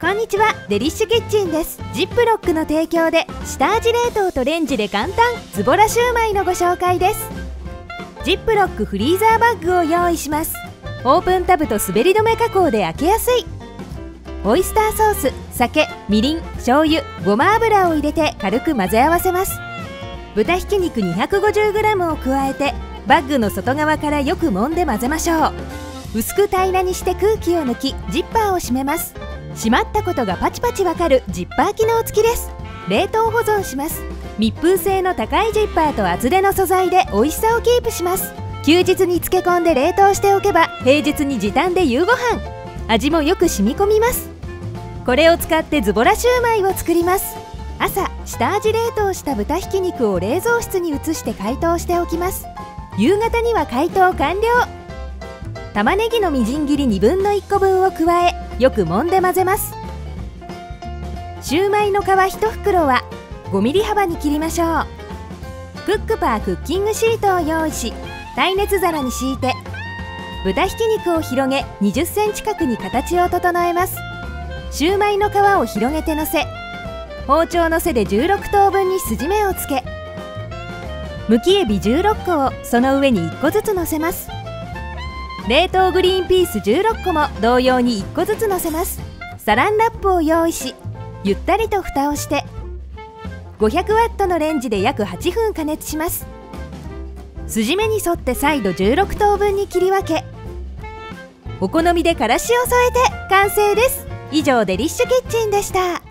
こんにちは、デリッシュキッチンです。ジップロックの提供で下味冷凍とレンジで簡単ズボラシューマイのご紹介です。ジップロックフリーザーバッグを用意します。オープンタブと滑り止め加工で開けやすい。オイスターソース、酒、みりん、醤油、ごま油を入れて軽く混ぜ合わせます。豚ひき肉 250g を加えてバッグの外側からよく揉んで混ぜましょう。薄く平らにして空気を抜きジッパーを閉めます。閉まったことがパチパチわかるジッパー機能付きです。冷凍保存します。密封性の高いジッパーと厚手の素材で美味しさをキープします。休日に漬け込んで冷凍しておけば平日に時短で夕ご飯、味もよく染み込みます。これを使ってズボラシューマイを作ります。朝、下味冷凍した豚ひき肉を冷蔵室に移して解凍しておきます。夕方には解凍完了。玉ねぎのみじん切り 1/2 個分を加えよく揉んで混ぜます。シューマイの皮1袋は 5mm 幅に切りましょう。クックパークッキングシートを用意し耐熱皿に敷いて豚ひき肉を広げ 20cm 角に形を整えます。シューマイの皮を広げてのせ、包丁の背で16等分に筋目をつけ、むきえび16個をその上に1個ずつのせます。冷凍グリーンピース16個も同様に1個ずつのせます。サランラップを用意しゆったりと蓋をして500W のレンジで約8分加熱します。筋目に沿って再度16等分に切り分け、お好みでからしを添えて完成です。以上、デリッシュキッチンでした。